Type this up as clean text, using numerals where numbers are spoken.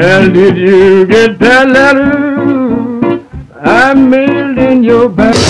Well, did you get that letter I mailed in your bag?